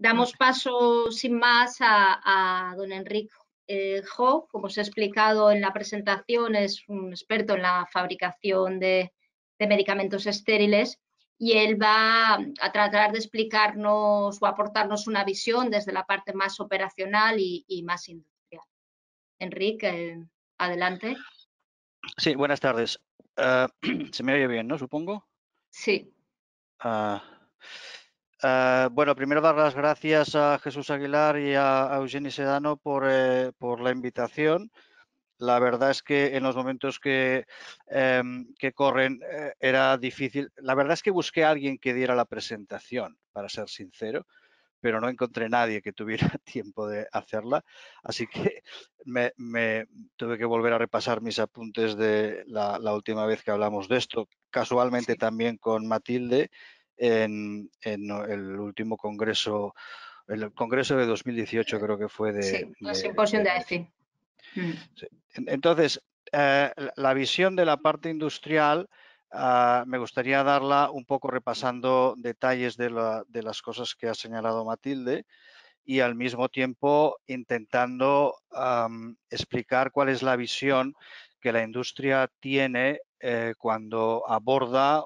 Damos paso sin más a don Enric Jo. Como os he explicado en la presentación, es un experto en la fabricación de medicamentos estériles y él va a tratar de explicarnos o aportarnos una visión desde la parte más operacional y más industrial. Enric, adelante. Sí, buenas tardes. Se me oye bien, ¿no? Supongo. Sí. Bueno, primero dar las gracias a Jesús Aguilar y a Eugenio Sedano por la invitación. La verdad es que en los momentos que corren era difícil. La verdad es que busqué a alguien que diera la presentación, para ser sincero, pero no encontré nadie que tuviera tiempo de hacerla, así que me tuve que volver a repasar mis apuntes de la última vez que hablamos de esto, casualmente sí, también con Matilde en el último congreso, el congreso de 2018 creo que fue de... Sí, la simposión de AFI. Sí. Entonces, la visión de la parte industrial... me gustaría darla un poco repasando detalles de las cosas que ha señalado Matilde y al mismo tiempo intentando explicar cuál es la visión que la industria tiene cuando aborda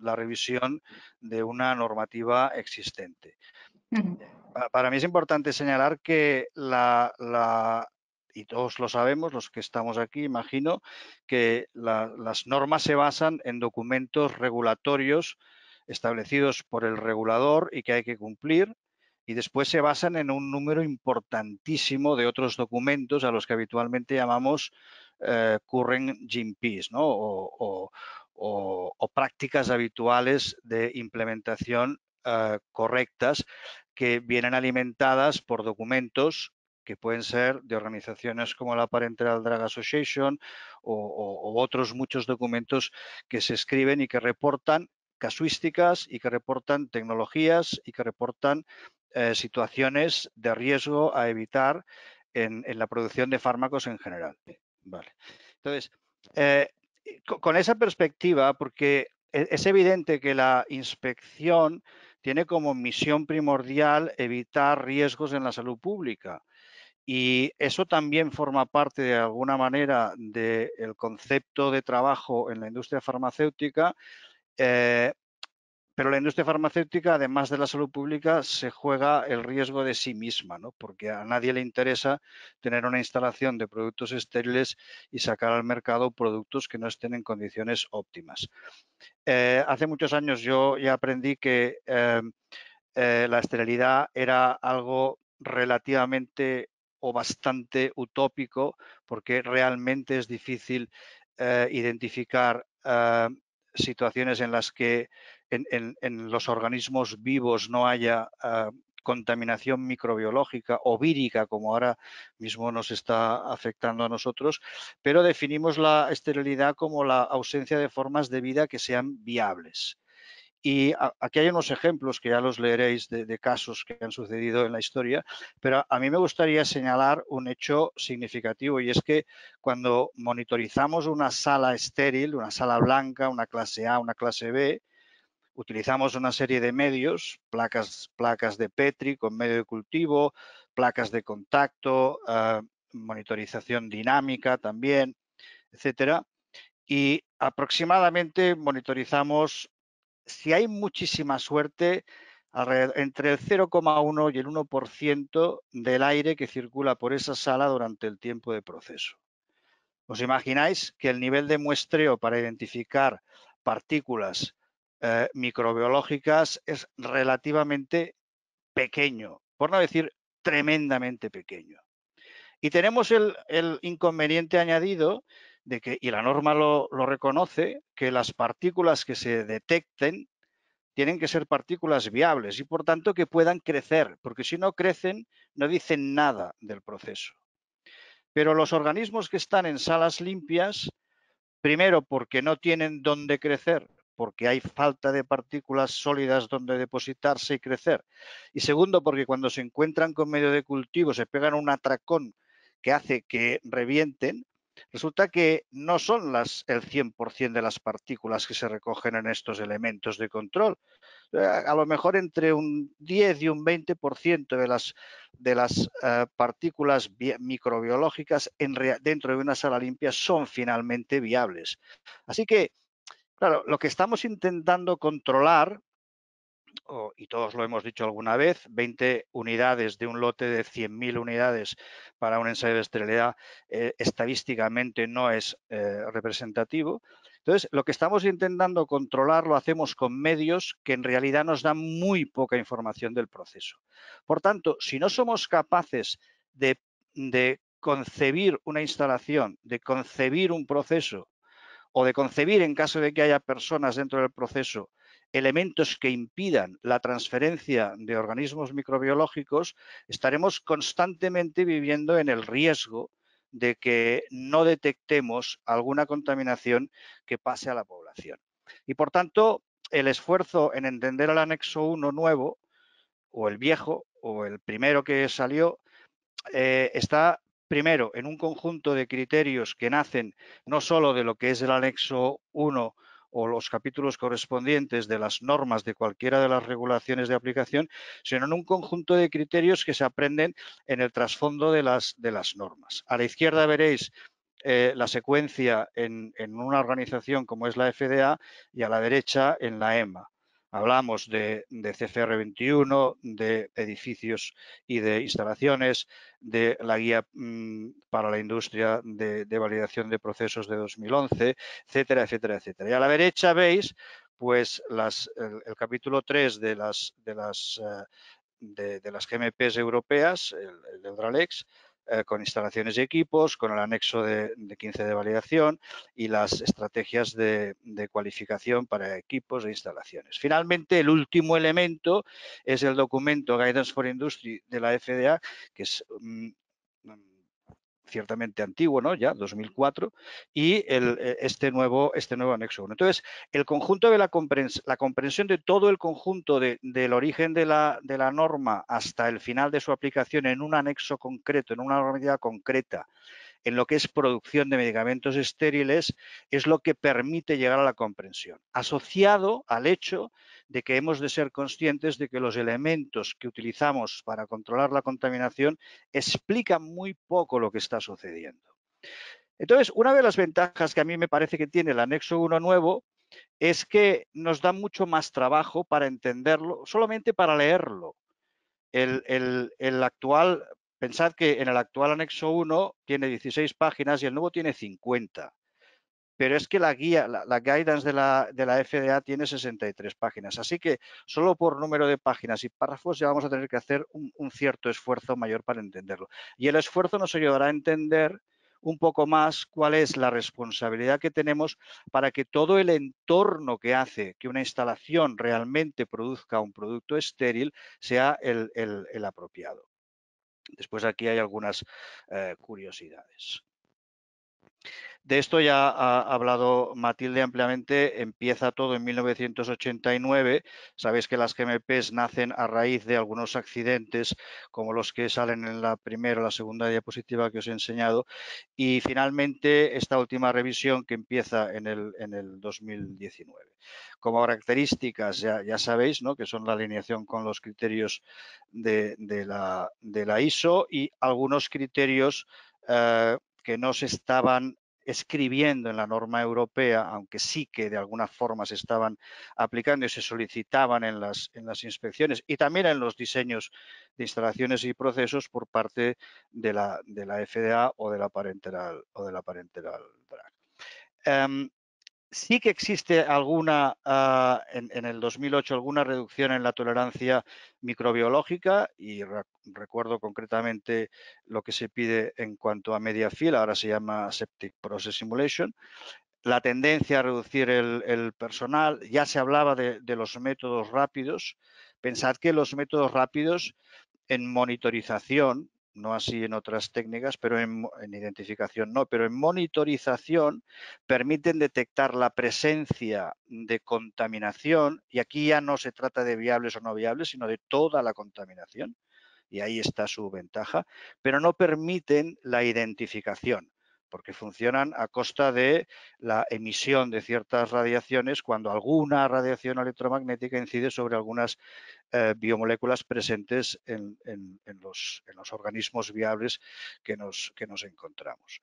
la revisión de una normativa existente. Para mí es importante señalar que y todos lo sabemos, los que estamos aquí, imagino, que las normas se basan en documentos regulatorios establecidos por el regulador y que hay que cumplir, y después se basan en un número importantísimo de otros documentos a los que habitualmente llamamos current GMPs, ¿no? o prácticas habituales de implementación correctas que vienen alimentadas por documentos que pueden ser de organizaciones como la Parenteral Drug Association o otros muchos documentos que se escriben y que reportan casuísticas y que reportan tecnologías y que reportan situaciones de riesgo a evitar en la producción de fármacos en general. Vale. Entonces, con esa perspectiva, porque es evidente que la inspección tiene como misión primordial evitar riesgos en la salud pública. Y eso también forma parte de alguna manera del concepto de trabajo en la industria farmacéutica, pero la industria farmacéutica, además de la salud pública, se juega el riesgo de sí misma, ¿no? Porque a nadie le interesa tener una instalación de productos estériles y sacar al mercado productos que no estén en condiciones óptimas. Hace muchos años yo ya aprendí que la esterilidad era algo relativamente o bastante utópico, porque realmente es difícil identificar situaciones en las que en los organismos vivos no haya contaminación microbiológica o vírica, como ahora mismo nos está afectando a nosotros, pero definimos la esterilidad como la ausencia de formas de vida que sean viables. Y aquí hay unos ejemplos que ya los leeréis de casos que han sucedido en la historia, pero a mí me gustaría señalar un hecho significativo, y es que cuando monitorizamos una sala estéril, una sala blanca, una clase A, una clase B, utilizamos una serie de medios, placas de Petri con medio de cultivo, placas de contacto, monitorización dinámica también, etcétera, y aproximadamente monitorizamos, si hay muchísima suerte, entre el 0,1 y el 1% del aire que circula por esa sala durante el tiempo de proceso. ¿Os imagináis que el nivel de muestreo para identificar partículas microbiológicas es relativamente pequeño, por no decir tremendamente pequeño? Y tenemos el inconveniente añadido de que, y la norma lo reconoce, que las partículas que se detecten tienen que ser partículas viables y por tanto que puedan crecer, porque si no crecen no dicen nada del proceso. Pero los organismos que están en salas limpias, primero porque no tienen dónde crecer, porque hay falta de partículas sólidas donde depositarse y crecer, y segundo porque cuando se encuentran con medio de cultivo se pegan un atracón que hace que revienten, Resulta que no son el 100% de las partículas que se recogen en estos elementos de control. A lo mejor entre un 10 y un 20% de las partículas microbiológicas dentro de una sala limpia son finalmente viables. Así que, claro, lo que estamos intentando controlar, y todos lo hemos dicho alguna vez, 20 unidades de un lote de 100.000 unidades para un ensayo de esterilidad estadísticamente no es representativo. Entonces, lo que estamos intentando controlar lo hacemos con medios que en realidad nos dan muy poca información del proceso. Por tanto, si no somos capaces de concebir una instalación, de concebir un proceso o de concebir, en caso de que haya personas dentro del proceso, elementos que impidan la transferencia de organismos microbiológicos, estaremos constantemente viviendo en el riesgo de que no detectemos alguna contaminación que pase a la población. Y por tanto, el esfuerzo en entender el anexo 1 nuevo, o el viejo, o el primero que salió, está primero en un conjunto de criterios que nacen no solo de lo que es el anexo 1 o los capítulos correspondientes de las normas de cualquiera de las regulaciones de aplicación, sino en un conjunto de criterios que se aprenden en el trasfondo de las normas. A la izquierda veréis la secuencia en una organización como es la FDA y a la derecha en la EMA. Hablamos de CFR 21, de edificios y de instalaciones, de la guía para la industria de validación de procesos de 2011, etcétera, etcétera, etcétera. Y a la derecha veis pues el capítulo 3 de las GMPs europeas, el Eudralex, con instalaciones y equipos, con el anexo de 15 de validación y las estrategias de cualificación para equipos e instalaciones. Finalmente, el último elemento es el documento Guidance for Industry de la FDA, que es ciertamente antiguo, ¿no? Ya 2004, y este nuevo anexo 1. Entonces, el conjunto de la comprensión de todo el conjunto del origen de la norma hasta el final de su aplicación en un anexo concreto, en una normativa concreta, en lo que es producción de medicamentos estériles, es lo que permite llegar a la comprensión, asociado al hecho de que hemos de ser conscientes de que los elementos que utilizamos para controlar la contaminación explican muy poco lo que está sucediendo. Entonces, una de las ventajas que a mí me parece que tiene el anexo 1 nuevo es que nos da mucho más trabajo para entenderlo, solamente para leerlo. El actual... Pensad que en el actual anexo 1 tiene 16 páginas y el nuevo tiene 50, pero es que la guía, la guidance de la FDA tiene 63 páginas, así que solo por número de páginas y párrafos ya vamos a tener que hacer un cierto esfuerzo mayor para entenderlo. Y el esfuerzo nos ayudará a entender un poco más cuál es la responsabilidad que tenemos para que todo el entorno que hace que una instalación realmente produzca un producto estéril sea el apropiado. Después aquí hay algunas curiosidades. De esto ya ha hablado Matilde ampliamente. Empieza todo en 1989. Sabéis que las GMPs nacen a raíz de algunos accidentes como los que salen en la primera o la segunda diapositiva que os he enseñado. Y finalmente esta última revisión que empieza en el 2019. Como características ya sabéis, ¿no?, que son la alineación con los criterios de la ISO y algunos criterios que no se estaban escribiendo en la norma europea, aunque sí que de alguna forma se estaban aplicando y se solicitaban en las inspecciones y también en los diseños de instalaciones y procesos por parte de la FDA o de la Parenteral Drug. Sí que existe alguna, en el 2008, alguna reducción en la tolerancia microbiológica y recuerdo concretamente lo que se pide en cuanto a media fila, ahora se llama Septic Process Simulation, la tendencia a reducir el personal, ya se hablaba de los métodos rápidos. Pensad que los métodos rápidos en monitorización, no así en otras técnicas, pero en identificación no, pero en monitorización permiten detectar la presencia de contaminación y aquí ya no se trata de viables o no viables, sino de toda la contaminación y ahí está su ventaja, pero no permiten la identificación. porque funcionan a costa de la emisión de ciertas radiaciones cuando alguna radiación electromagnética incide sobre algunas biomoléculas presentes en los organismos viables que nos encontramos.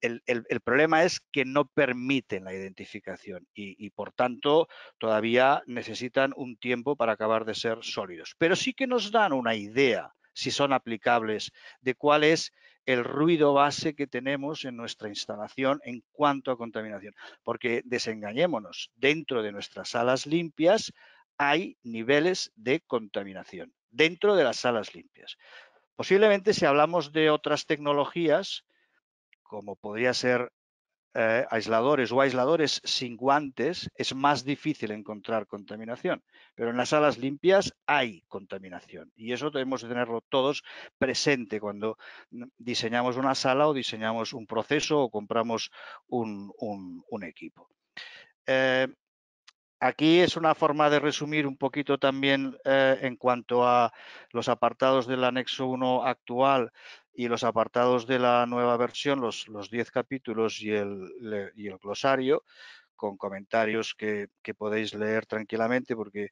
El problema es que no permiten la identificación y por tanto todavía necesitan un tiempo para acabar de ser sólidos, pero sí que nos dan una idea, si son aplicables, de cuál es el ruido base que tenemos en nuestra instalación en cuanto a contaminación. Porque desengañémonos, dentro de nuestras salas limpias hay niveles de contaminación, dentro de las salas limpias. Posiblemente si hablamos de otras tecnologías, como podría ser aisladores o aisladores sin guantes, es más difícil encontrar contaminación, pero en las salas limpias hay contaminación y eso debemos tenerlo todos presente cuando diseñamos una sala o diseñamos un proceso o compramos un equipo. Aquí es una forma de resumir un poquito también en cuanto a los apartados del anexo 1 actual y los apartados de la nueva versión, los 10 capítulos y el glosario, con comentarios que podéis leer tranquilamente, porque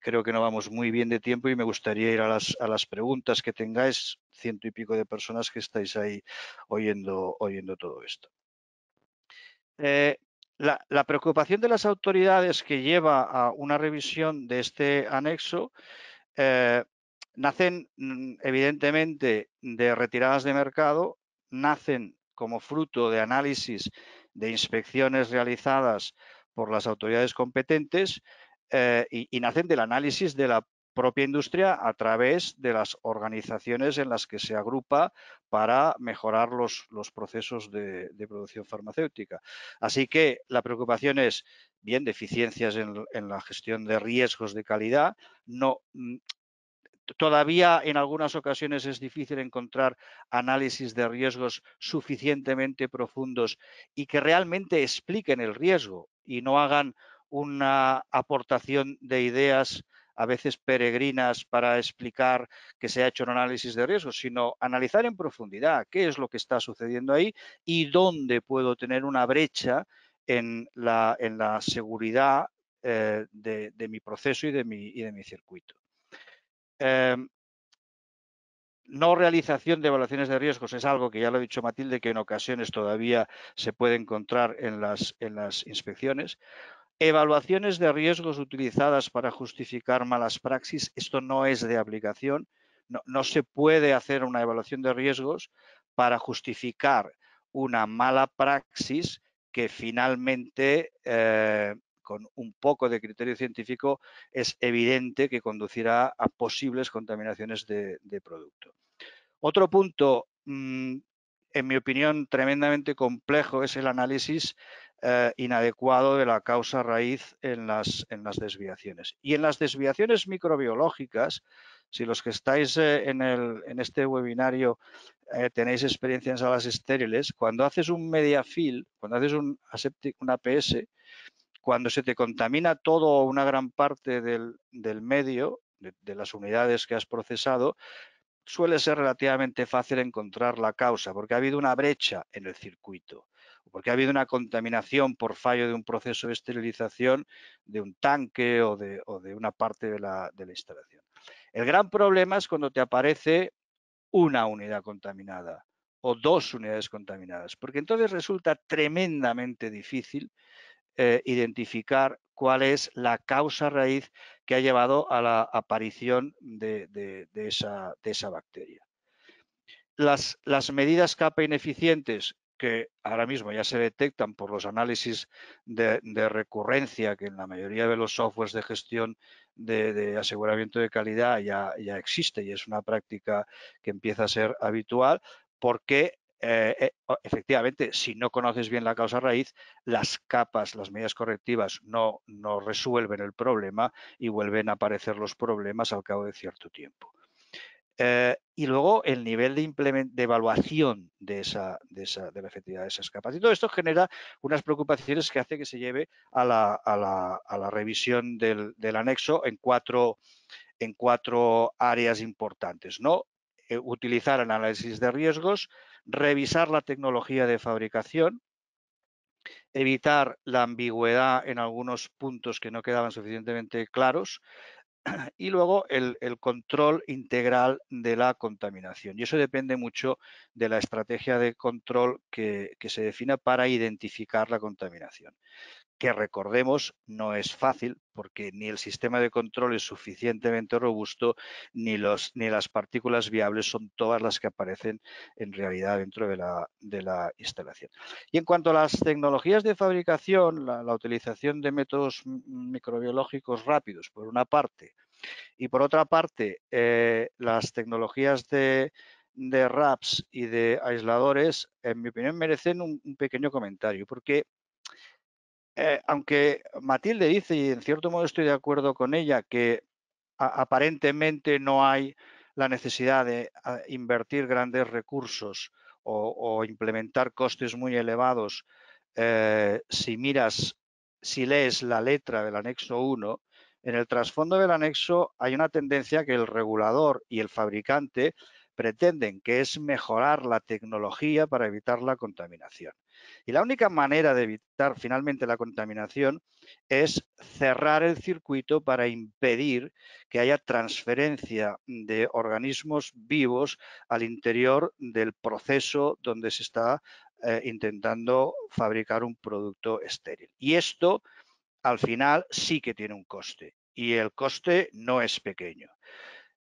creo que no vamos muy bien de tiempo y me gustaría ir a las preguntas que tengáis, 100 y pico de personas que estáis ahí oyendo todo esto. La preocupación de las autoridades que lleva a una revisión de este anexo nacen evidentemente de retiradas de mercado, nacen como fruto de análisis de inspecciones realizadas por las autoridades competentes y nacen del análisis de la propia industria a través de las organizaciones en las que se agrupa para mejorar los procesos de producción farmacéutica. Así que la preocupación es, bien, deficiencias en la gestión de riesgos de calidad. No, todavía en algunas ocasiones es difícil encontrar análisis de riesgos suficientemente profundos y que realmente expliquen el riesgo y no hagan una aportación de ideas a veces peregrinas para explicar que se ha hecho un análisis de riesgos, sino analizar en profundidad qué es lo que está sucediendo ahí y dónde puedo tener una brecha en la seguridad de mi proceso y de mi circuito. No realización de evaluaciones de riesgos es algo que ya lo ha dicho Matilde, que en ocasiones todavía se puede encontrar en las inspecciones. Evaluaciones de riesgos utilizadas para justificar malas praxis, esto no es de aplicación. No se puede hacer una evaluación de riesgos para justificar una mala praxis que finalmente, con un poco de criterio científico, es evidente que conducirá a posibles contaminaciones de producto. Otro punto, en mi opinión, tremendamente complejo es el análisis inadecuado de la causa raíz en las desviaciones. Y en las desviaciones microbiológicas, si los que estáis en este webinario tenéis experiencia en salas estériles, cuando haces un mediafil, cuando haces un aseptic, un APS, cuando se te contamina todo o una gran parte del medio, de las unidades que has procesado, suele ser relativamente fácil encontrar la causa, porque ha habido una brecha en el circuito, porque ha habido una contaminación por fallo de un proceso de esterilización de un tanque o de una parte de la instalación. El gran problema es cuando te aparece una unidad contaminada o dos unidades contaminadas, porque entonces resulta tremendamente difícil identificar cuál es la causa raíz que ha llevado a la aparición de esa bacteria. Las medidas capa ineficientes, que ahora mismo ya se detectan por los análisis de recurrencia que en la mayoría de los softwares de gestión de aseguramiento de calidad ya existe y es una práctica que empieza a ser habitual, porque efectivamente, si no conoces bien la causa raíz, las capas, las medidas correctivas no resuelven el problema y vuelven a aparecer los problemas al cabo de cierto tiempo. Y luego el nivel de evaluación de la efectividad de esas capas. Y todo esto genera unas preocupaciones que hace que se lleve a la revisión del anexo en cuatro áreas importantes, ¿no? Utilizar el análisis de riesgos, revisar la tecnología de fabricación, evitar la ambigüedad en algunos puntos que no quedaban suficientemente claros y luego el control integral de la contaminación. Y eso depende mucho de la estrategia de control que se defina para identificar la contaminación, que recordemos no es fácil porque ni el sistema de control es suficientemente robusto ni las partículas viables son todas las que aparecen en realidad dentro de la instalación. Y en cuanto a las tecnologías de fabricación, la utilización de métodos microbiológicos rápidos por una parte y por otra parte las tecnologías de RABS y de aisladores, en mi opinión merecen un pequeño comentario porque aunque Matilde dice, y en cierto modo estoy de acuerdo con ella, que aparentemente no hay la necesidad de invertir grandes recursos o implementar costes muy elevados, si lees la letra del anexo 1, en el trasfondo del anexo hay una tendencia que el regulador y el fabricante pretenden, que es mejorar la tecnología para evitar la contaminación. Y la única manera de evitar finalmente la contaminación es cerrar el circuito para impedir que haya transferencia de organismos vivos al interior del proceso donde se está intentando fabricar un producto estéril. Y esto al final sí que tiene un coste y el coste no es pequeño.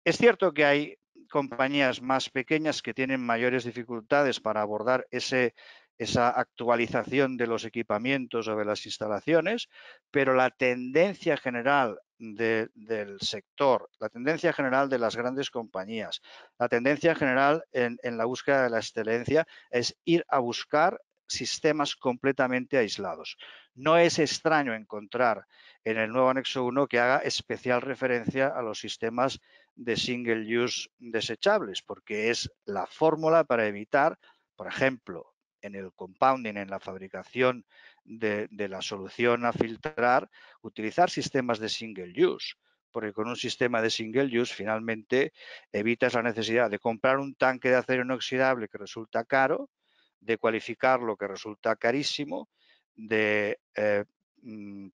Es cierto que hay compañías más pequeñas que tienen mayores dificultades para abordar esa actualización de los equipamientos o de las instalaciones, pero la tendencia general del sector, la tendencia general de las grandes compañías, la tendencia general en la búsqueda de la excelencia es ir a buscar sistemas completamente aislados. No es extraño encontrar en el nuevo anexo 1 que haga especial referencia a los sistemas de single use desechables, porque es la fórmula para evitar, por ejemplo, en el compounding, en la fabricación de la solución a filtrar, utilizar sistemas de single use, porque con un sistema de single use finalmente evitas la necesidad de comprar un tanque de acero inoxidable que resulta caro, de cualificarlo que resulta carísimo, de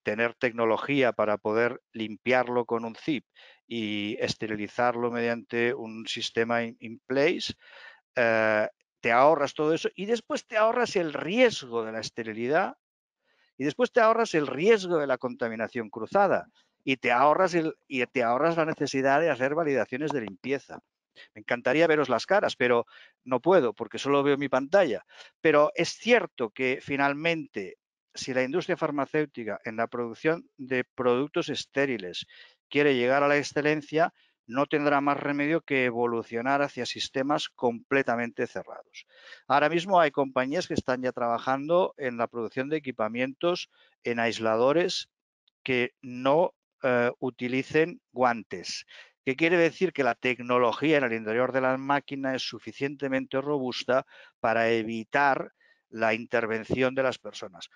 tener tecnología para poder limpiarlo con un CIP y esterilizarlo mediante un sistema in place. Te ahorras todo eso y después te ahorras el riesgo de la esterilidad y después te ahorras el riesgo de la contaminación cruzada y te ahorras la necesidad de hacer validaciones de limpieza. Me encantaría veros las caras, pero no puedo porque solo veo mi pantalla. Pero es cierto que finalmente, si la industria farmacéutica en la producción de productos estériles quiere llegar a la excelencia, no tendrá más remedio que evolucionar hacia sistemas completamente cerrados. Ahora mismo hay compañías que están ya trabajando en la producción de equipamientos en aisladores que no utilicen guantes. ¿Qué quiere decir? Que la tecnología en el interior de la máquina es suficientemente robusta para evitar la intervención de las personas.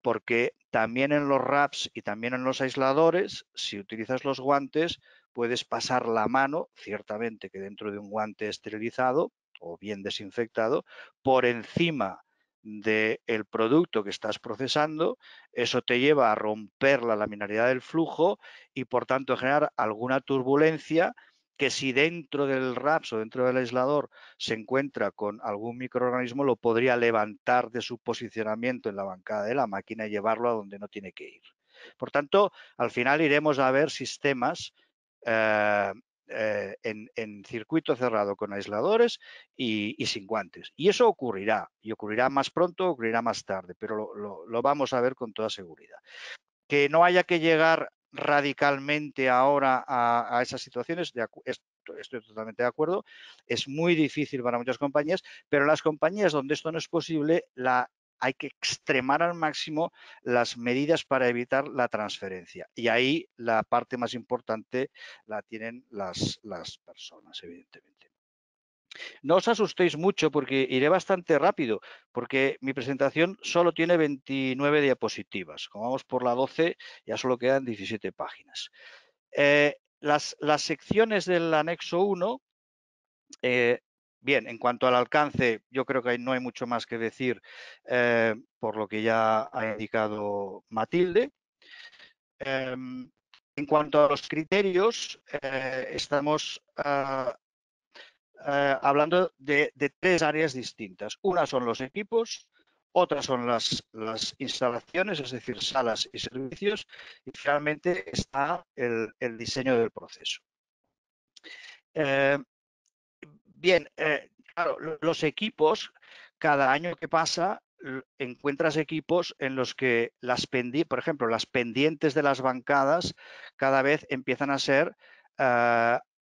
Porque también en los RABS y también en los aisladores, si utilizas los guantes, puedes pasar la mano, ciertamente que dentro de un guante esterilizado o bien desinfectado, por encima del producto que estás procesando. Eso te lleva a romper la laminaridad del flujo y por tanto generar alguna turbulencia que, si dentro del RABS o dentro del aislador se encuentra con algún microorganismo, lo podría levantar de su posicionamiento en la bancada de la máquina y llevarlo a donde no tiene que ir. Por tanto, al final iremos a ver sistemas en circuito cerrado con aisladores y sin guantes. Y eso ocurrirá, y ocurrirá más pronto, ocurrirá más tarde, pero lo vamos a ver con toda seguridad. Que no haya que llegar radicalmente ahora a esas situaciones, estoy totalmente de acuerdo, es muy difícil para muchas compañías, pero las compañías donde esto no es posible, hay que extremar al máximo las medidas para evitar la transferencia. Y ahí la parte más importante la tienen las personas, evidentemente. No os asustéis mucho porque iré bastante rápido, porque mi presentación solo tiene 29 diapositivas. Como vamos por la 12, ya solo quedan 17 páginas. Las secciones del anexo 1 Bien, en cuanto al alcance, yo creo que no hay mucho más que decir por lo que ya ha indicado Matilde. En cuanto a los criterios, estamos hablando de tres áreas distintas. Una son los equipos, otra son las instalaciones, es decir, salas y servicios, y finalmente está el diseño del proceso. Bien, claro, los equipos, cada año que pasa, encuentras equipos en los que, por ejemplo, las pendientes de las bancadas cada vez empiezan a ser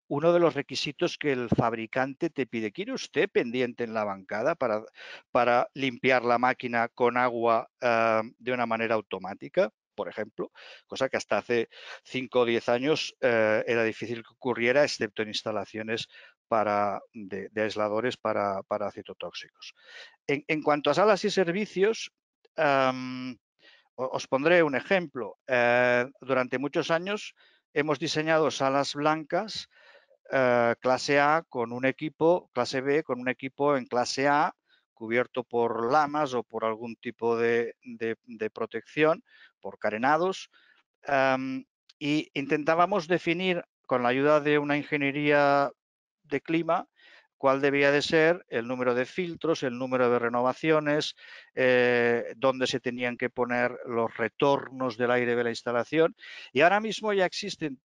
uno de los requisitos que el fabricante te pide. ¿Quiere usted pendiente en la bancada para limpiar la máquina con agua de una manera automática? Por ejemplo, cosa que hasta hace 5 o 10 años era difícil que ocurriera, excepto en instalaciones de aisladores para citotóxicos. En cuanto a salas y servicios, os pondré un ejemplo. Durante muchos años hemos diseñado salas blancas clase A con un equipo, clase B con un equipo en clase A, cubierto por lamas o por algún tipo de protección, por carenados, y intentábamos definir con la ayuda de una ingeniería de clima cuál debía de ser el número de filtros, el número de renovaciones, dónde se tenían que poner los retornos del aire de la instalación. Y ahora mismo ya existen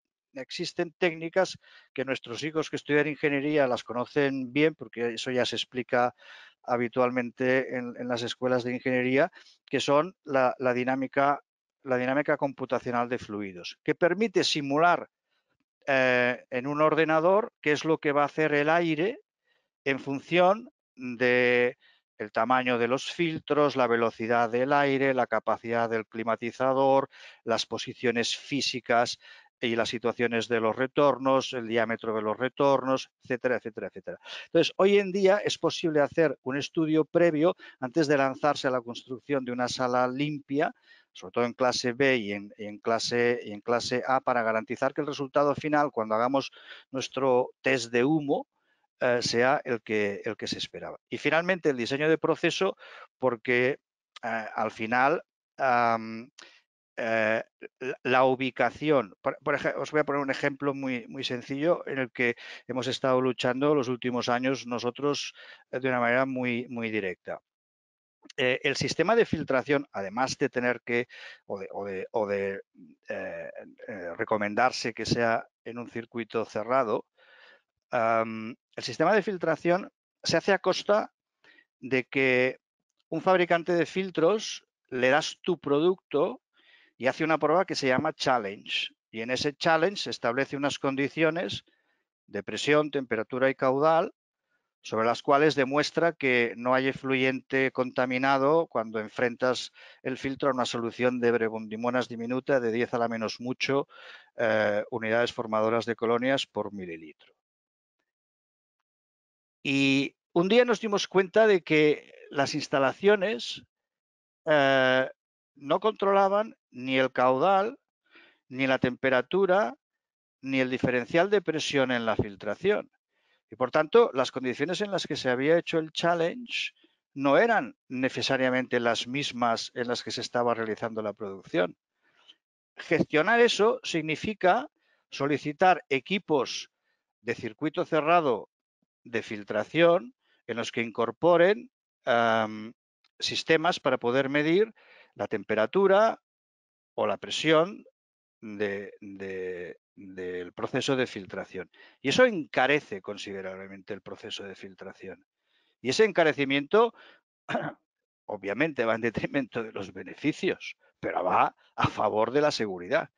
técnicas que nuestros hijos que estudian ingeniería las conocen bien, porque eso ya se explica habitualmente en las escuelas de ingeniería, que son la dinámica computacional de fluidos, que permite simular en un ordenador qué es lo que va a hacer el aire en función de el tamaño de los filtros, la velocidad del aire, la capacidad del climatizador, las posiciones físicas y las situaciones de los retornos, el diámetro de los retornos, etcétera, etcétera, etcétera. Entonces, hoy en día es posible hacer un estudio previo antes de lanzarse a la construcción de una sala limpia, sobre todo en clase B y en clase A, para garantizar que el resultado final, cuando hagamos nuestro test de humo, sea el que se esperaba. Y finalmente, el diseño de proceso, porque al final la ubicación, por ejemplo, os voy a poner un ejemplo muy sencillo en el que hemos estado luchando los últimos años nosotros de una manera muy directa. El sistema de filtración, además de tener que recomendarse que sea en un circuito cerrado, el sistema de filtración se hace a costa de que un fabricante de filtros le das tu producto y hace una prueba que se llama challenge, y en ese challenge se establece unas condiciones de presión, temperatura y caudal sobre las cuales demuestra que no hay efluente contaminado cuando enfrentas el filtro a una solución de Brevundimonas diminuta de 10 a la menos mucho unidades formadoras de colonias por mililitro. Y un día nos dimos cuenta de que las instalaciones no controlaban ni el caudal, ni la temperatura, ni el diferencial de presión en la filtración. Y por tanto, las condiciones en las que se había hecho el challenge no eran necesariamente las mismas en las que se estaba realizando la producción. Gestionar eso significa solicitar equipos de circuito cerrado de filtración en los que incorporen sistemas para poder medir la temperatura o la presión del proceso de filtración, y eso encarece considerablemente el proceso de filtración, y ese encarecimiento obviamente va en detrimento de los beneficios, pero va a favor de la seguridad,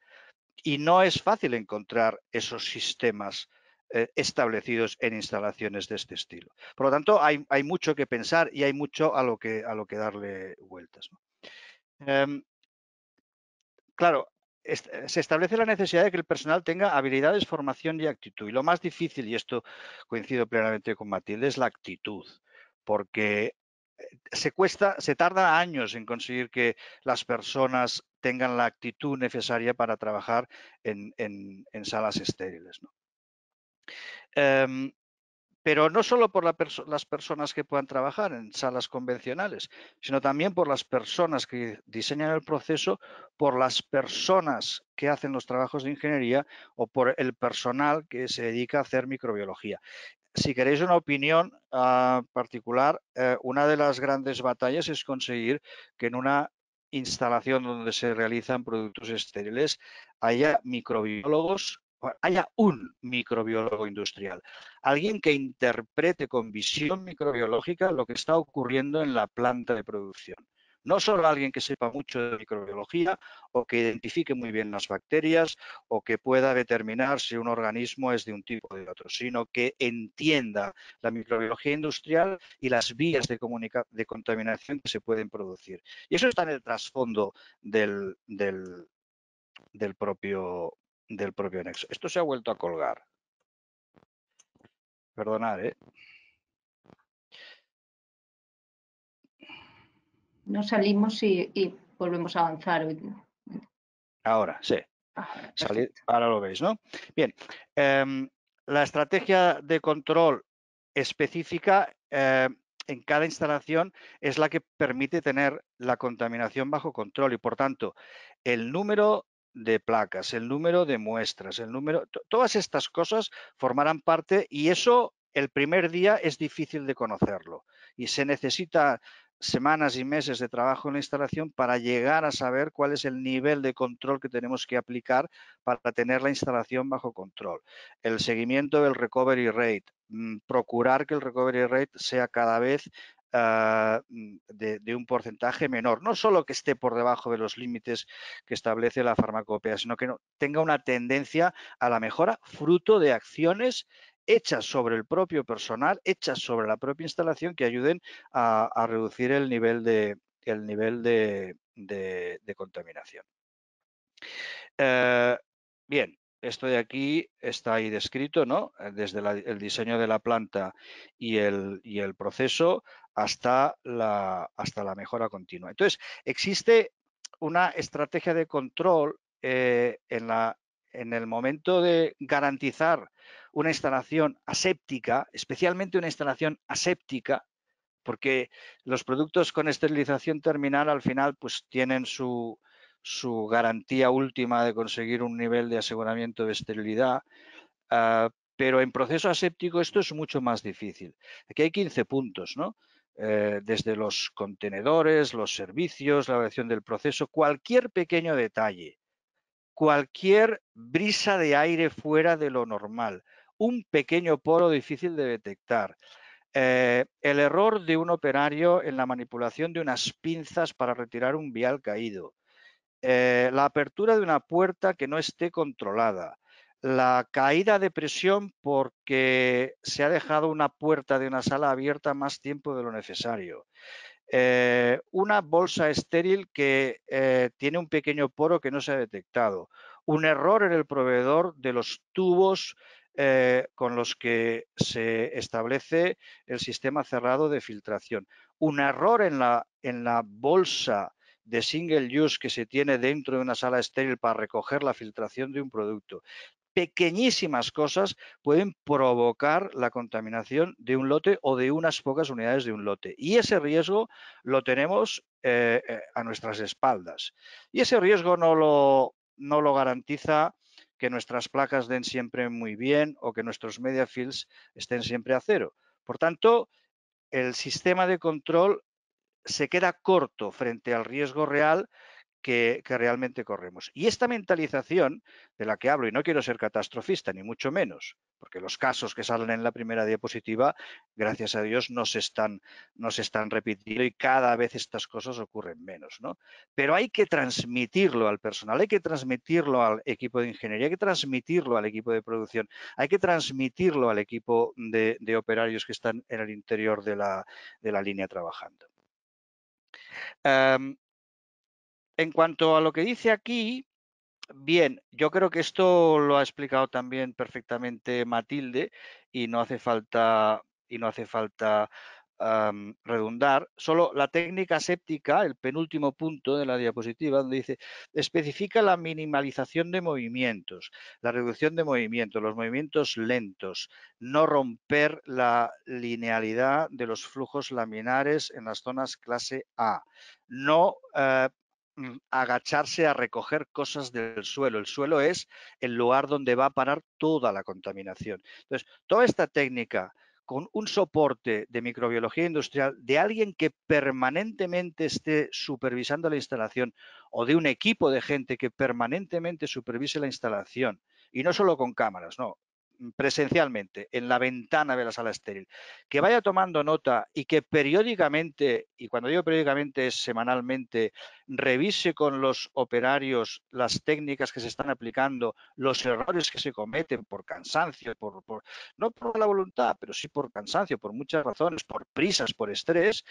y no es fácil encontrar esos sistemas establecidos en instalaciones de este estilo. Por lo tanto, hay mucho que pensar y hay mucho a lo que darle vueltas, ¿no? Claro, se establece la necesidad de que el personal tenga habilidades, formación y actitud. Y lo más difícil, y esto coincido plenamente con Matilde, es la actitud, porque se tarda años en conseguir que las personas tengan la actitud necesaria para trabajar en salas estériles, ¿no? pero no solo por las personas que puedan trabajar en salas convencionales, sino también por las personas que diseñan el proceso, por las personas que hacen los trabajos de ingeniería o por el personal que se dedica a hacer microbiología. Si queréis una opinión particular, una de las grandes batallas es conseguir que en una instalación donde se realizan productos estériles haya microbiólogos, haya un microbiólogo industrial, alguien que interprete con visión microbiológica lo que está ocurriendo en la planta de producción. No solo alguien que sepa mucho de microbiología o que identifique muy bien las bacterias o que pueda determinar si un organismo es de un tipo o de otro, sino que entienda la microbiología industrial y las vías de contaminación que se pueden producir. Y eso está en el trasfondo del propio anexo. Esto se ha vuelto a colgar. Perdonad, ¿eh? No salimos y volvemos a avanzar. Ahora, sí. Ahora lo veis, ¿no? Bien. La estrategia de control específica en cada instalación es la que permite tener la contaminación bajo control y, por tanto, el número de placas, el número de muestras, el número... Todas estas cosas formarán parte y eso el primer día es difícil de conocerlo y se necesita semanas y meses de trabajo en la instalación para llegar a saber cuál es el nivel de control que tenemos que aplicar para tener la instalación bajo control. El seguimiento del recovery rate, procurar que el recovery rate sea cada vez de un porcentaje menor, no solo que esté por debajo de los límites que establece la farmacopea, sino que tenga una tendencia a la mejora fruto de acciones hechas sobre el propio personal, hechas sobre la propia instalación, que ayuden a reducir el nivel de contaminación. Bien, esto de aquí está ahí descrito, ¿no? Desde el diseño de la planta y el proceso hasta la mejora continua. Entonces, existe una estrategia de control en el momento de garantizar una instalación aséptica, especialmente una instalación aséptica, porque los productos con esterilización terminal al final pues tienen su garantía última de conseguir un nivel de aseguramiento de esterilidad, pero en proceso aséptico esto es mucho más difícil. Aquí hay 15 puntos, ¿no? Desde los contenedores, los servicios, la evaluación del proceso, cualquier pequeño detalle, cualquier brisa de aire fuera de lo normal, un pequeño poro difícil de detectar, el error de un operario en la manipulación de unas pinzas para retirar un vial caído, la apertura de una puerta que no esté controlada, la caída de presión porque se ha dejado una puerta de una sala abierta más tiempo de lo necesario, una bolsa estéril que tiene un pequeño poro que no se ha detectado, un error en el proveedor de los tubos con los que se establece el sistema cerrado de filtración, un error en la bolsa de single use que se tiene dentro de una sala estéril para recoger la filtración de un producto. Pequeñísimas cosas pueden provocar la contaminación de un lote o de unas pocas unidades de un lote. Y ese riesgo lo tenemos a nuestras espaldas. Y ese riesgo no lo garantiza que nuestras placas den siempre muy bien o que nuestros media fields estén siempre a cero. Por tanto, el sistema de control se queda corto frente al riesgo real que realmente corremos. Y esta mentalización de la que hablo, y no quiero ser catastrofista, ni mucho menos, porque los casos que salen en la primera diapositiva, gracias a Dios, no se están repitiendo y cada vez estas cosas ocurren menos, ¿no? Pero hay que transmitirlo al personal, hay que transmitirlo al equipo de ingeniería, hay que transmitirlo al equipo de producción, hay que transmitirlo al equipo de operarios que están en el interior de la línea trabajando. En cuanto a lo que dice aquí, bien, yo creo que esto lo ha explicado también perfectamente Matilde y no hace falta redundar, solo la técnica aséptica, el penúltimo punto de la diapositiva, donde dice, especifica la minimalización de movimientos, la reducción de movimientos, los movimientos lentos, no romper la linealidad de los flujos laminares en las zonas clase A, no agacharse a recoger cosas del suelo. El suelo es el lugar donde va a parar toda la contaminación. Entonces, toda esta técnica con un soporte de microbiología industrial, de alguien que permanentemente esté supervisando la instalación o de un equipo de gente que permanentemente supervise la instalación, y no solo con cámaras, no, presencialmente, en la ventana de la sala estéril, que vaya tomando nota y que periódicamente, y cuando digo periódicamente es semanalmente, revise con los operarios las técnicas que se están aplicando, los errores que se cometen por cansancio, no por la voluntad, pero sí por cansancio, por muchas razones, por prisas, por estrés.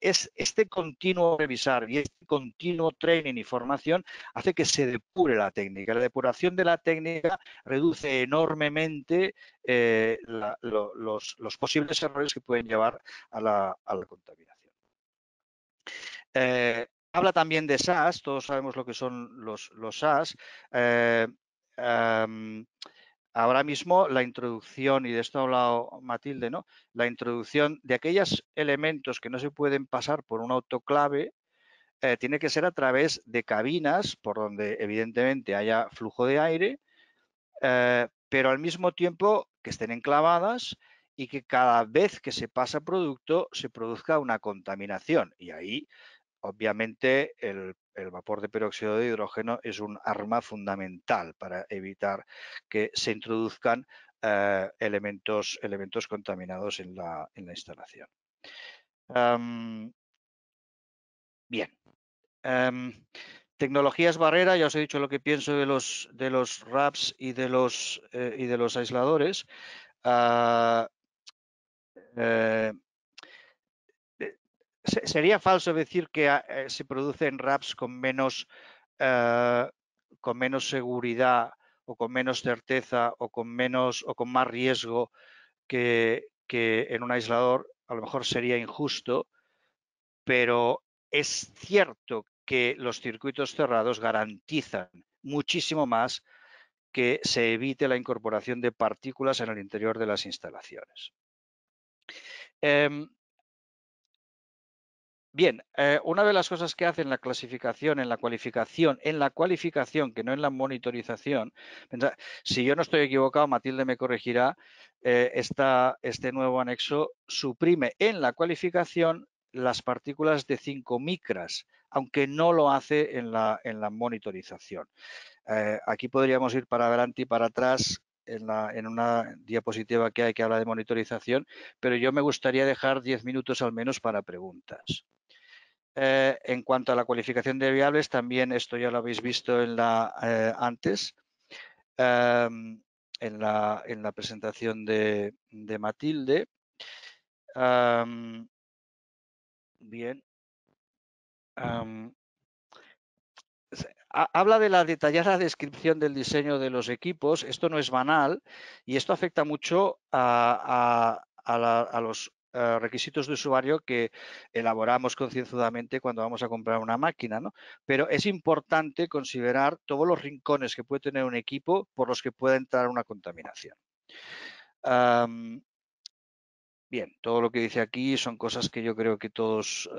Es este continuo revisar y este continuo training y formación hace que se depure la técnica. La depuración de la técnica reduce enormemente los posibles errores que pueden llevar a la contaminación. Habla también de SAS, todos sabemos lo que son los SAS. Ahora mismo la introducción, y de esto ha hablado Matilde, ¿no? La introducción de aquellos elementos que no se pueden pasar por un autoclave tiene que ser a través de cabinas por donde evidentemente haya flujo de aire, pero al mismo tiempo que estén enclavadas y que cada vez que se pasa producto se produzca una contaminación. Y ahí, obviamente, el vapor de peróxido de hidrógeno es un arma fundamental para evitar que se introduzcan elementos contaminados en la instalación. Tecnologías barrera, ya os he dicho lo que pienso de los RABS y de los aisladores. Sería falso decir que se producen RABS con menos seguridad o con menos certeza o con más riesgo que en un aislador. A lo mejor sería injusto, pero es cierto que los circuitos cerrados garantizan muchísimo más que se evite la incorporación de partículas en el interior de las instalaciones. Una de las cosas que hacen la clasificación, en la cualificación, que no en la monitorización, si yo no estoy equivocado, Matilde me corregirá, este nuevo anexo suprime en la cualificación las partículas de 5 micras, aunque no lo hace en la monitorización. Aquí podríamos ir para adelante y para atrás en una diapositiva que hay que habla de monitorización, pero yo me gustaría dejar 10 minutos al menos para preguntas. En cuanto a la cualificación de viables, también esto ya lo habéis visto antes, en la presentación de Matilde. Habla de la detallada descripción del diseño de los equipos. Esto no es banal y esto afecta mucho a los requisitos de usuario que elaboramos concienzudamente cuando vamos a comprar una máquina, ¿no? Pero es importante considerar todos los rincones que puede tener un equipo por los que pueda entrar una contaminación. Todo lo que dice aquí son cosas que yo creo que todos,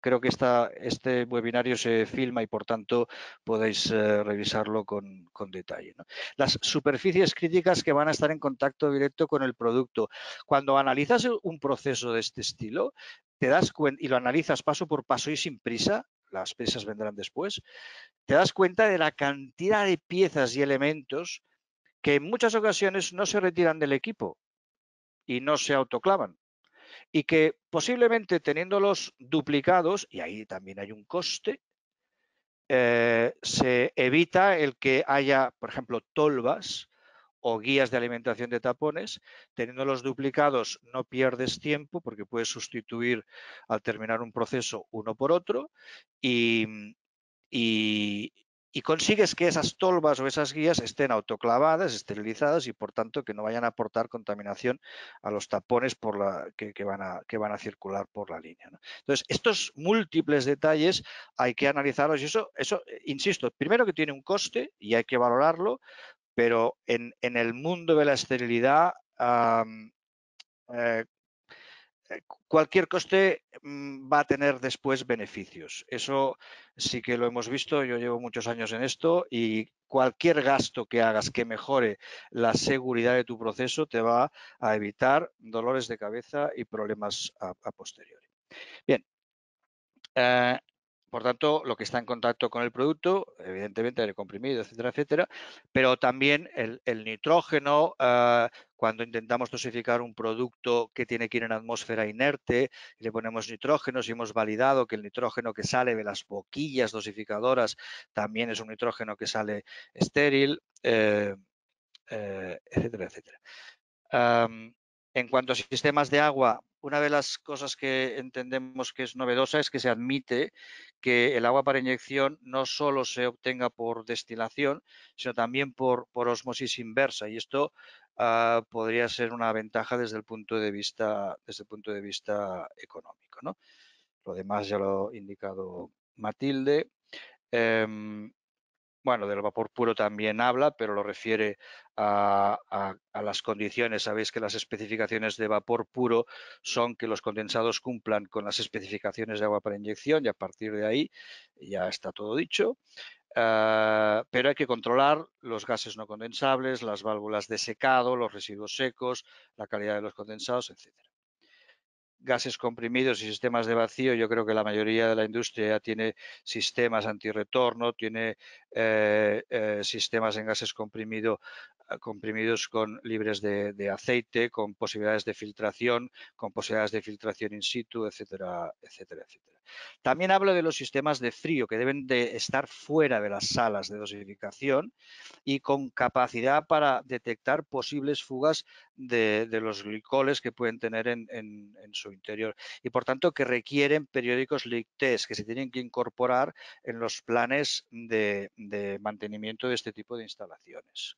creo que este webinario se filma y por tanto podéis revisarlo con detalle, ¿no? Las superficies críticas que van a estar en contacto directo con el producto. Cuando analizas un proceso de este estilo, te das cuenta y lo analizas paso por paso y sin prisa, las prisas vendrán después, te das cuenta de la cantidad de piezas y elementos que en muchas ocasiones no se retiran del equipo y no se autoclavan, y que posiblemente teniéndolos duplicados, y ahí también hay un coste, se evita el que haya, por ejemplo, tolvas o guías de alimentación de tapones. Teniéndolos duplicados no pierdes tiempo porque puedes sustituir al terminar un proceso uno por otro y consigues que esas tolvas o esas guías estén autoclavadas, esterilizadas y por tanto que no vayan a aportar contaminación a los tapones por la, que van a circular por la línea, ¿no? Entonces, estos múltiples detalles hay que analizarlos y eso, insisto, primero que tiene un coste y hay que valorarlo, pero en el mundo de la esterilidad cualquier coste va a tener después beneficios. Eso sí que lo hemos visto, yo llevo muchos años en esto y cualquier gasto que hagas que mejore la seguridad de tu proceso te va a evitar dolores de cabeza y problemas a posteriori. Bien, por tanto, lo que está en contacto con el producto, evidentemente el comprimido, etcétera, etcétera, pero también el nitrógeno, cuando intentamos dosificar un producto que tiene que ir en atmósfera inerte, le ponemos nitrógeno, si hemos validado que el nitrógeno que sale de las boquillas dosificadoras también es un nitrógeno que sale estéril, etcétera, etcétera. En cuanto a sistemas de agua, una de las cosas que entendemos que es novedosa es que se admite que el agua para inyección no solo se obtenga por destilación, sino también por osmosis inversa. Y esto podría ser una ventaja desde el punto de vista económico, ¿no? Lo demás ya lo ha indicado Matilde. Bueno, del vapor puro también habla, pero lo refiere a las condiciones. Sabéis que las especificaciones de vapor puro son que los condensados cumplan con las especificaciones de agua para inyección y a partir de ahí ya está todo dicho. Pero hay que controlar los gases no condensables, las válvulas de secado, los residuos secos, la calidad de los condensados, etcétera. Gases comprimidos y sistemas de vacío, yo creo que la mayoría de la industria tiene sistemas antirretorno, tiene sistemas en gases comprimidos con libres de aceite, con posibilidades de filtración, in situ, etcétera, etcétera, etcétera. También hablo de los sistemas de frío que deben de estar fuera de las salas de dosificación y con capacidad para detectar posibles fugas de los glicoles que pueden tener en su interior y por tanto que requieren periódicos leak test que se tienen que incorporar en los planes de mantenimiento de este tipo de instalaciones.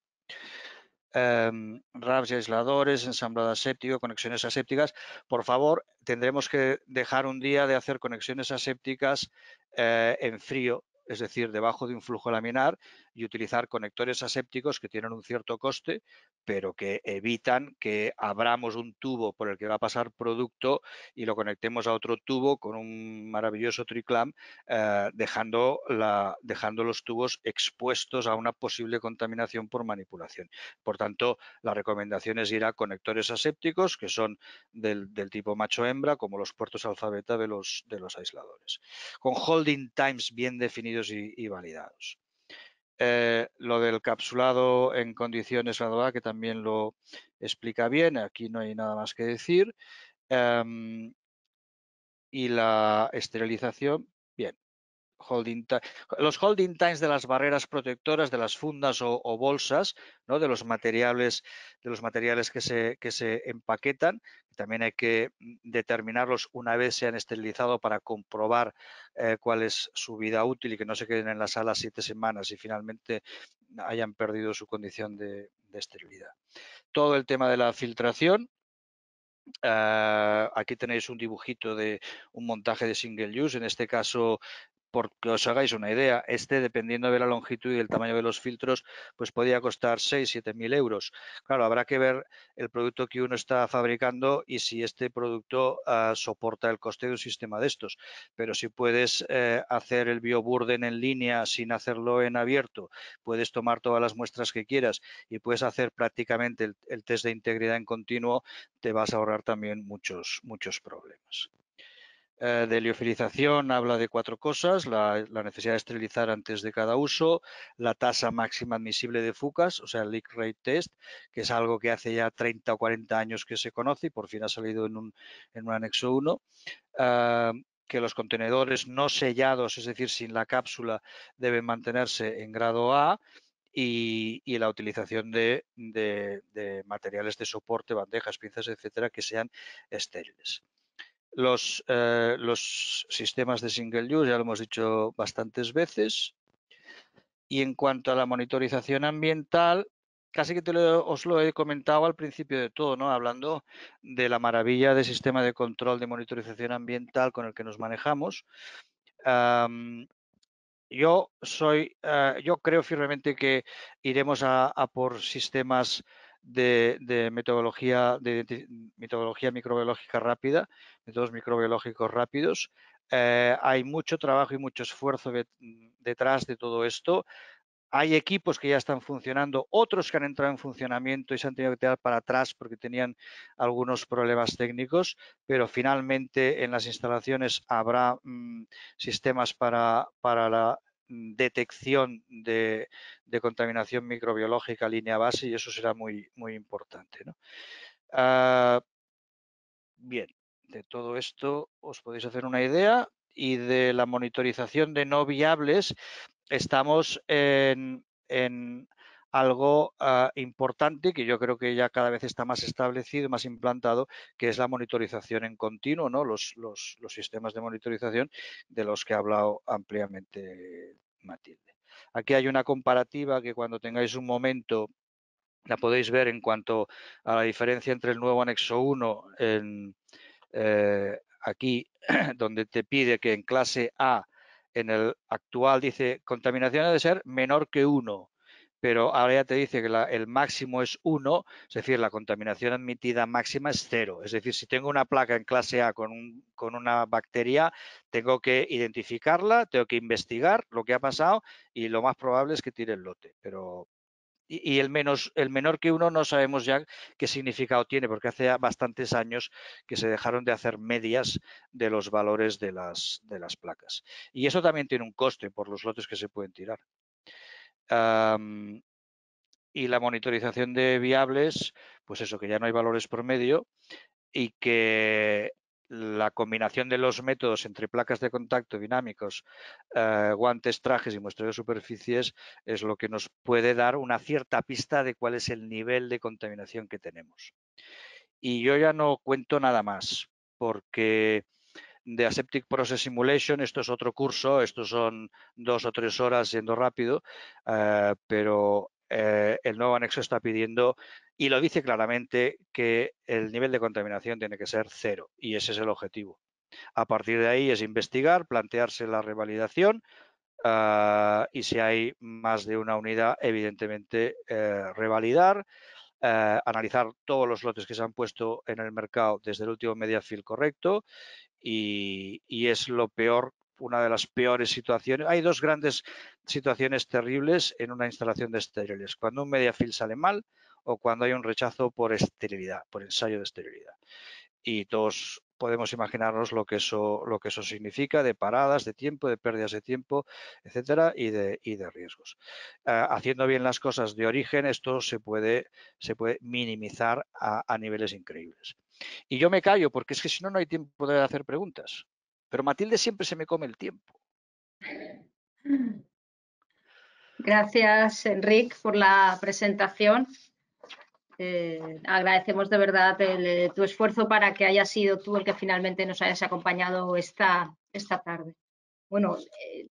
RABS y aisladores, ensamblado aséptico, conexiones asépticas. Por favor, tendremos que dejar un día de hacer conexiones asépticas en frío, es decir, debajo de un flujo laminar y utilizar conectores asépticos que tienen un cierto coste, pero que evitan que abramos un tubo por el que va a pasar producto y lo conectemos a otro tubo con un maravilloso triclam, dejando los tubos expuestos a una posible contaminación por manipulación. Por tanto, la recomendación es ir a conectores asépticos que son del tipo macho-hembra, como los puertos alfabeta de los aisladores, con holding times bien definidos y validados. Lo del capsulado en condiciones graduadas, que también lo explica bien, aquí no hay nada más que decir. Y la esterilización, bien. Los holding times de las barreras protectoras, de las fundas o bolsas, ¿no? de los materiales que se empaquetan. También hay que determinarlos una vez se han esterilizado para comprobar cuál es su vida útil y que no se queden en la sala 7 semanas y finalmente hayan perdido su condición de esterilidad. Todo el tema de la filtración. Aquí tenéis un dibujito de un montaje de single use, en este caso, porque os hagáis una idea, dependiendo de la longitud y el tamaño de los filtros, pues podía costar 6.000 o 7.000 euros. Claro, habrá que ver el producto que uno está fabricando y si este producto soporta el coste de un sistema de estos. Pero si puedes hacer el bioburden en línea sin hacerlo en abierto, puedes tomar todas las muestras que quieras y puedes hacer prácticamente el test de integridad en continuo, te vas a ahorrar también muchos problemas. De liofilización habla de 4 cosas, la necesidad de esterilizar antes de cada uso, la tasa máxima admisible de fugas, o sea, el leak rate test, que es algo que hace ya 30 o 40 años que se conoce y por fin ha salido en un anexo 1, que los contenedores no sellados, es decir, sin la cápsula, deben mantenerse en grado A, y la utilización de materiales de soporte, bandejas, pinzas, etcétera, que sean estériles. Los sistemas de single use ya lo hemos dicho bastantes veces. Y en cuanto a la monitorización ambiental, casi que os lo he comentado al principio de todo, ¿no? Hablando de la maravilla de sistema de control de monitorización ambiental con el que nos manejamos. Yo creo firmemente que iremos a por sistemas de metodología microbiológica rápida, métodos microbiológicos rápidos. Hay mucho trabajo y mucho esfuerzo detrás de todo esto. Hay equipos que ya están funcionando, otros que han entrado en funcionamiento y se han tenido que tirar para atrás porque tenían algunos problemas técnicos, pero finalmente en las instalaciones habrá sistemas para la detección de contaminación microbiológica línea base, y eso será muy, muy importante, ¿no? Bien, de todo esto os podéis hacer una idea, y de la monitorización de no viables estamos en algo importante que yo creo que ya cada vez está más establecido, más implantado, que es la monitorización en continuo, ¿no? Los sistemas de monitorización de los que ha hablado ampliamente Matilde. Aquí hay una comparativa que cuando tengáis un momento la podéis ver en cuanto a la diferencia entre el nuevo anexo 1 aquí, donde te pide que en clase A, en el actual dice contaminación ha de ser menor que 1, pero ahora ya te dice que el máximo es 1, es decir, la contaminación admitida máxima es 0. Es decir, si tengo una placa en clase A con una bacteria, tengo que identificarla, tengo que investigar lo que ha pasado y lo más probable es que tire el lote. Pero y el menor que 1 no sabemos ya qué significado tiene, porque hace bastantes años que se dejaron de hacer medias de los valores de las placas. Y eso también tiene un coste por los lotes que se pueden tirar. Y la monitorización de viables, pues eso, que ya no hay valores promedio y que la combinación de los métodos entre placas de contacto dinámicos, guantes, trajes y muestreo de superficies es lo que nos puede dar una cierta pista de cuál es el nivel de contaminación que tenemos. Y yo ya no cuento nada más, porque de Aseptic Process Simulation, esto es otro curso, estos son 2 o 3 horas yendo rápido, pero el nuevo anexo está pidiendo, y lo dice claramente, que el nivel de contaminación tiene que ser 0, y ese es el objetivo. A partir de ahí es investigar, plantearse la revalidación y si hay más de una unidad, evidentemente revalidar, analizar todos los lotes que se han puesto en el mercado desde el último media fill correcto, y es lo peor. Una de las peores situaciones. Hay dos grandes situaciones terribles en una instalación de estériles: cuando un media fill sale mal o cuando hay un rechazo por esterilidad, por ensayo de esterilidad. Y todos podemos imaginarnos lo que eso significa de paradas, de tiempo, de pérdidas de tiempo, etcétera, y de riesgos. Haciendo bien las cosas de origen, esto se puede minimizar a niveles increíbles. Y yo me callo porque es que si no, no hay tiempo de hacer preguntas. Pero Matilde siempre se me come el tiempo. Gracias, Enric, por la presentación. Agradecemos de verdad tu esfuerzo para que hayas sido tú el que finalmente nos hayas acompañado esta tarde. Bueno,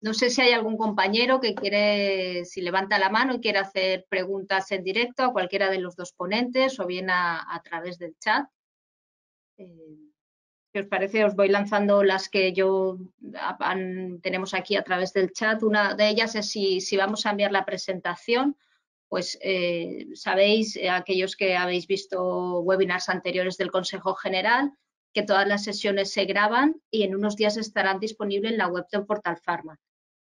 no sé si hay algún compañero que quiere, si levanta la mano y quiere hacer preguntas en directo a cualquiera de los dos ponentes o bien a través del chat. Si os parece, os voy lanzando las que tenemos aquí a través del chat. Una de ellas es si vamos a enviar la presentación, pues sabéis, aquellos que habéis visto webinars anteriores del Consejo General, que todas las sesiones se graban y en unos días estarán disponibles en la web del portal Pharma,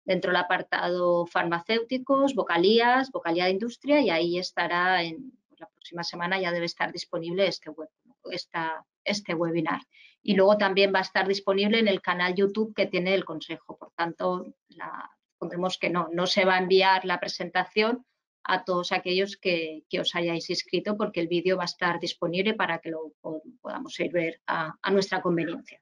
dentro del apartado farmacéuticos, vocalía de industria, y ahí estará la próxima semana ya debe estar disponible este webinar. Y luego también va a estar disponible en el canal YouTube que tiene el Consejo. Por tanto, pondremos que no se va a enviar la presentación a todos aquellos que os hayáis inscrito, porque el vídeo va a estar disponible para que lo podamos ir ver a nuestra conveniencia.